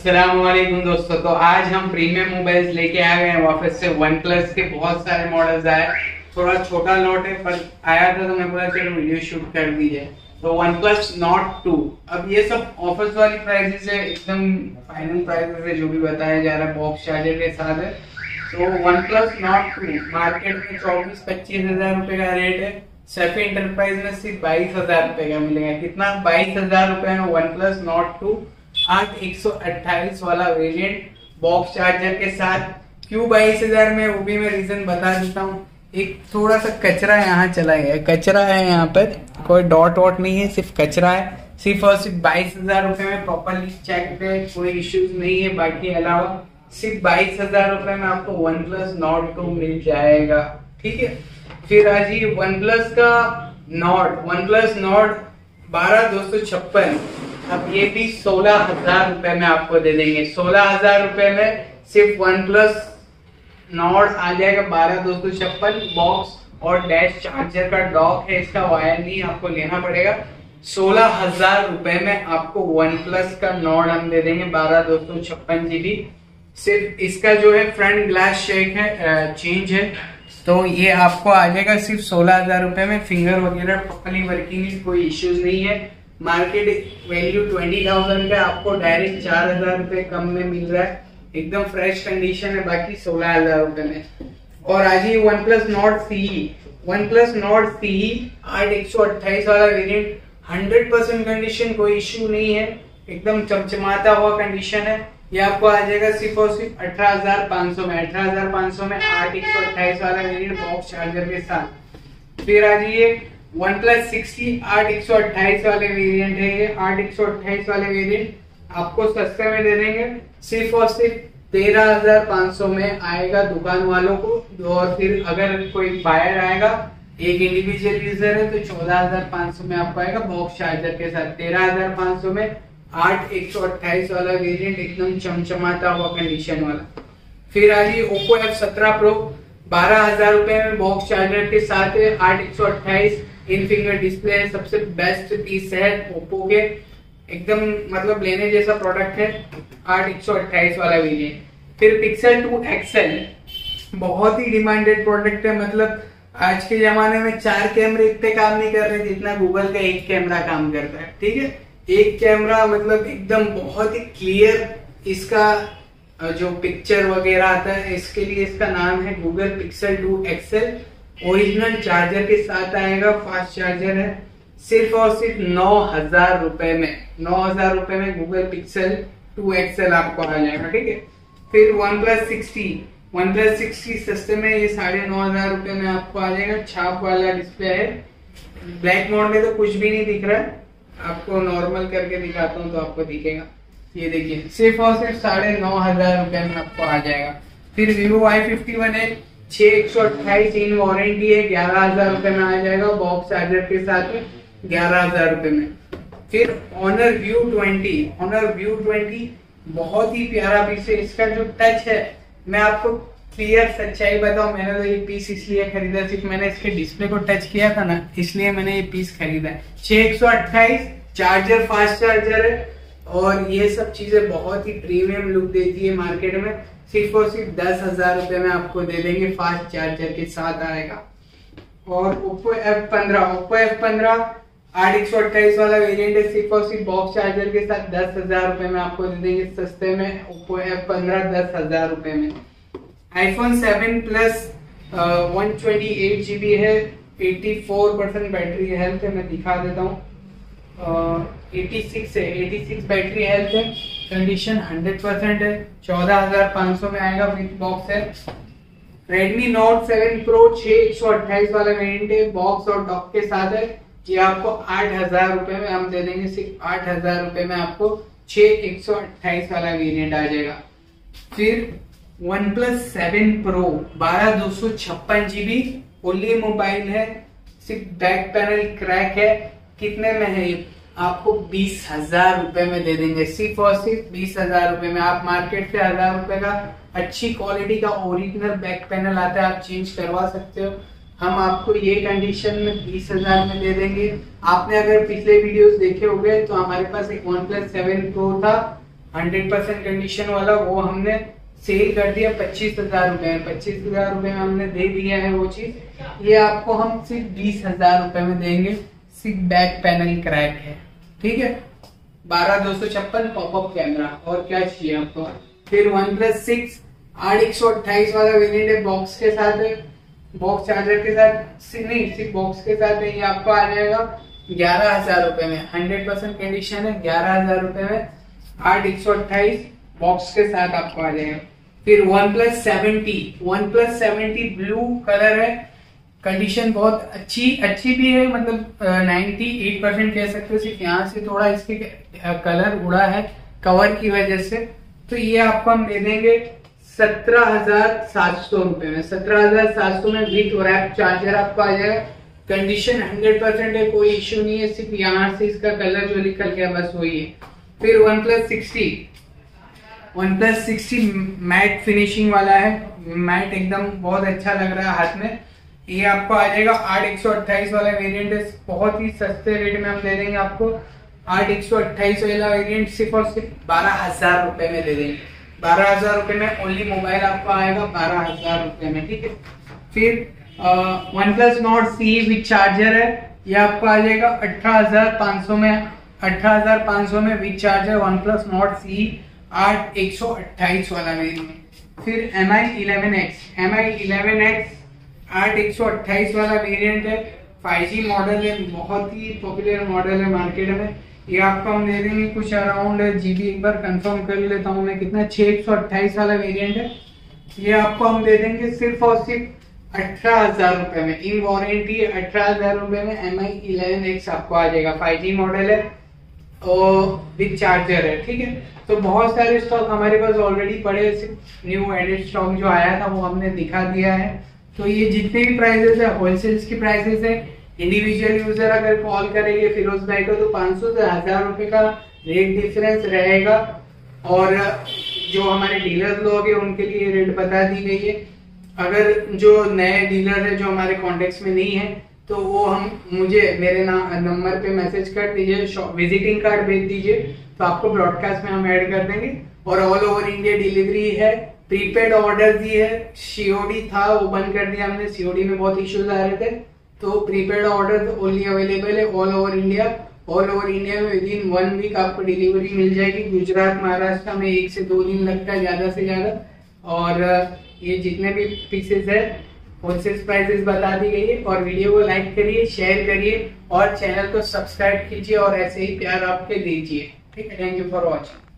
अस्सलामुअलैकुम दोस्तों, तो आज हम प्रीमियम मोबाइल्स लेके आ गए हैं वापस से। वन प्लस के बहुत सारे मॉडल्स आए, थोड़ा छोटा लॉट है पर आया था तो मैं बोला चलो वीडियो शूट कर दी है। तो वन प्लस नॉट 2, अब ये सब ऑफर्स वाली प्राइसेस है, एकदम फाइनल प्राइसेस है जो भी बताया जा रहा है, बॉक्स चार्जर के साथ है। तो वन प्लस नॉट 2 मार्केट में 24-25 हज़ार रुपये का रेट है, सैफी एंटरप्राइज में सिर्फ 22 हज़ार रुपये का मिलेगा। कितना? 22 हज़ार रुपये में वन प्लस नॉट 2 8128 वाला वेरिएंट बॉक्स चार्जर के साथ। क्यों 22 हज़ार में, वो भी मैं रीजन बता देता हूँ। एक थोड़ा सा कचरा यहाँ चला गया, कचरा है यहाँ पर, कोई डॉट वॉट नहीं है, सिर्फ कचरा है। सिर्फ और सिर्फ 22 हज़ार रुपये में प्रॉपरली चेक है, कोई इश्यूज नहीं है। बाकी अलावा सिर्फ 22 हज़ार रुपये में आपको वन प्लस नॉट 2 मिल जाएगा, ठीक है। फिर आज ये वन प्लस का नॉट, वन प्लस नॉट 12256, अब ये भी 16 हज़ार रुपए में आपको दे देंगे। 16 हज़ार रुपए में सिर्फ वन प्लस नॉर्ड आ जाएगा 12256 बॉक्स और डैश चार्जर का डॉक है, इसका वायर नहीं आपको लेना पड़ेगा। 16 हज़ार रुपए में आपको वन प्लस का नॉर्ड हम दे देंगे 12256 GB। सिर्फ इसका जो है फ्रंट ग्लास शेक है, चेंज है, तो ये आपको आ जाएगा सिर्फ 16 हज़ार रुपए में। फिंगर वगैरह प्रॉपरली वर्किंग है, कोई इश्यूज नहीं है। मार्केट वैल्यू 20,000 का आपको डायरेक्ट 4 हज़ार रुपये कम में मिल रहा है, एकदम फ्रेश कंडीशन है। बाकी 16 हज़ार रुपये में। और आज ही OnePlus Nord C E, OnePlus Nord C E 8128 वाला वेरिएंट 100% कंडीशन, कोई इश्यू नहीं है, एकदम चमचमाता हुआ कंडीशन है। ये आपको आ जाएगा सिर्फ और सिर्फ 18,500 में, 18,500 में 8128 वाला वेरिएंट बॉक्स चार्जर के साथ। फिर आज ये वन प्लस 60 8128 वाले वेरिएंट है, ये 8128 वाले वेरिएंट आपको सस्ते में दे देंगे, सिर्फ और सिर्फ 13,500 में आएगा दुकान वालों को। और फिर अगर कोई बायर आएगा, एक इंडिविजुअल यूजर है, तो 14,500 में आपको आएगा बॉक्स चार्जर के साथ। 13,500 में 8128 वाला वेरिएंट, एकदम चमचमाता हुआ कंडीशन वाला। फिर आ रही ओप्पो F17 प्रो 12 हज़ार रुपए में बॉक्स चार्जर के साथ है, 8128 इन फिंगर डिस्प्ले है, सबसे बेस्ट पीस है ओप्पो के, एकदम मतलब लेने जैसा प्रोडक्ट है 8128 वाला वेरिएंट। फिर पिक्सल 2 XL बहुत ही डिमांडेड प्रोडक्ट है, मतलब आज के जमाने में 4 कैमरे इतने काम नहीं कर रहे जितना गूगल का 1 कैमरा काम करता है, ठीक है। 1 कैमरा मतलब एकदम बहुत ही क्लियर, इसका जो पिक्चर वगैरह आता है, इसके लिए इसका नाम है Google Pixel 2 XL। Original charger के साथ आएगा, फास्ट चार्जर है, सिर्फ और सिर्फ 9 हज़ार रुपए में, 9 हज़ार रुपए में गूगल पिक्सल 2 XL आपको आ जाएगा, ठीक है। फिर वन प्लस 60 सस्ते में, ये 9,500 रुपए में आपको आ जाएगा, छाप वाला डिस्प्ले है। ब्लैक मोड में तो कुछ भी नहीं दिख रहा है, आपको नॉर्मल करके दिखाता हूँ तो आपको दिखेगा, ये देखिए, सिर्फ और सिर्फ 9,500 रुपए में आपको आ जाएगा। फिर Vivo Y51 है, 6128 इन वारंटी है, 11 हज़ार रुपए में आ जाएगा बॉक्स चार्जर के साथ में, 11 हज़ार रुपए में। फिर ऑनर व्यू 20 बहुत ही प्यारा पीस है, इसका जो टच है, मैं आपको क्लियर सच्चाई बताऊं, मैंने तो ये पीस इसलिए खरीदा, सिर्फ मैंने इसके डिस्प्ले को टच किया था ना, इसलिए मैंने ये पीस खरीदा है। 6128 चार्जर, फास्ट चार्जर है, और ये सब चीजें बहुत ही प्रीमियम लुक देती है मार्केट में। सिर्फ और सिर्फ 10 हज़ार रुपए में आपको दे देंगे, फास्ट चार्जर के साथ आएगा। और Oppo F15 8128 वाला वेरिएंट है, सिर्फ और सिर्फ बॉक्स चार्जर के साथ 10 हज़ार रुपए में आपको दे देंगे सस्ते में। Oppo F15 10 हज़ार रुपए में। iPhone 7 Plus 128 GB है, 84% बैटरी हेल्थ है, मैं दिखा देता हूँ, 86 बैटरी हेल्थ है, कंडीशन 100% है, 14,500 में आएगा विद बॉक्स है। Redmi Note 7 Pro 6128 वाला वेरिएंट है, बॉक्स और डॉक के साथ है, ये आपको 8 हज़ार रुपए में हम दे देंगे, सिर्फ 8 हज़ार रुपए में आपको 6128 वाला वेरिएंट आ जाएगा। फिर OnePlus 7 Pro 12256 GB only mobile है, सिर्फ बैक पैनल क्रैक है, कितने में है ये? आपको 20 हज़ार रुपए में दे देंगे, सिर्फ और सिर्फ 20 हज़ार रुपए में। आप मार्केट से 1 हज़ार रुपए का अच्छी क्वालिटी का ओरिजिनल बैक पैनल आता है, आप चेंज करवा सकते हो, हम आपको ये कंडीशन में 20 हज़ार में दे देंगे। आपने अगर पिछले वीडियोस देखे होंगे तो हमारे पास एक OnePlus 7 Pro था, 100% कंडीशन वाला वो हमने सेल कर दिया 25,000 रुपए में। 25,000 रुपए में हमने दे दिया है वो चीज। ये आपको हम सिर्फ 20,000 रुपए में देंगे। सिर्फ बैक पैनल क्रैक है, ठीक है। 12,256 पॉपअप कैमरा, और क्या चाहिए आपको। फिर OnePlus 6 8/128 वाला वेरिएंट बॉक्स के साथ है, बॉक्स चार्जर के साथ, सिर्फ बॉक्स के साथ है। ये आपको आ जाएगा 11,000 रुपए में। 100% कंडीशन है, 11,000 रुपए में 8/128 बॉक्स के साथ आपको आ जाएगा। फिर OnePlus 7T ब्लू कलर है। कंडीशन बहुत अच्छी भी है, मतलब 98% कह सकते हो। सिर्फ यहाँ से थोड़ा इसके कलर उड़ा है कवर की वजह से। तो ये आपको हम दे देंगे 17,700 रुपए में। 17,700 में विथ रैप चार्जर आपको आ जाएगा। कंडीशन 100% है, कोई इश्यू नहीं है। सिर्फ यहाँ से इसका कलर जो निकल गया बस वही है। फिर OnePlus 60 मैट फिनिशिंग वाला है। मैट एकदम बहुत अच्छा लग रहा है हाथ में। ये आपको आ जाएगा 8/128 वाला वेरिएंट है। बहुत ही सस्ते रेट में हम दे देंगे आपको 8/128 वाला वेरिएंट। सिर्फ और सिर्फ 12,000 रुपए में दे देंगे। 12,000 रुपए में ओनली मोबाइल आपको आएगा 12,000 रुपए में, ठीक है। फिर OnePlus Nord CE with charger है। ये आपको आ जाएगा 18,500 में। 18,500 में with charger OnePlus Nord CE 8/128 वाला वेरिएंट। फिर Mi 11X 8/128 वाला वेरिएंट है। 5G मॉडल है, बहुत ही पॉपुलर मॉडल है मार्केट में। ये आपको हम दे देंगे कुछ अराउंड जीबी, एक बार कंफर्म कर लेता हूँ मैं कितना, 6/128 वाला वेरिएंट है। ये आपको हम दे देंगे सिर्फ और सिर्फ 18,000 रुपए में। इन वारंटी 18,000 रुपए में Mi 11X आपको आ जाएगा। 5G मॉडल है और बिग चार्जर है, ठीक है। तो बहुत सारे स्टॉक हमारे पास ऑलरेडी पड़े, सिर्फ न्यू एडेड स्टॉक जो आया था वो हमने दिखा दिया है। तो ये जितने भी प्राइसेस है होलसेल्स की प्राइसेस है। इंडिविजुअल यूजर अगर कॉल करेंगे फिरोज भाई को तो 500 से 1,000 रुपए का रेट डिफरेंस रहेगा। और जो हमारे डीलर लोग हैं उनके लिए रेट बता दी गई है। अगर जो नए डीलर है जो हमारे कॉन्टेक्ट में नहीं है तो वो हम मेरे नंबर पे मैसेज कर दीजिए, विजिटिंग कार्ड भेज दीजिए तो आपको ब्रॉडकास्ट में हम ऐड कर देंगे। और ऑल ओवर इंडिया डिलीवरी है। प्रीपेड ऑर्डर दी है, सीओडी था वो बंद कर दिया हमने, सीओडी में बहुत इश्यूज आ रहे थे। तो प्रीपेड ऑर्डर ओनली अवेलेबल है all over India. All over India में विदिन 1 वीक आपको डिलीवरी मिल जाएगी। गुजरात महाराष्ट्र में 1 से 2 दिन लगता है ज़्यादा से ज़्यादा। और ये जितने भी पीसेस है होलसेल प्राइसेस बता दी गई है। और वीडियो को लाइक करिए, शेयर करिए और चैनल को सब्सक्राइब कीजिए और ऐसे ही प्यार आपके दीजिए, ठीक है। Thank you for watching.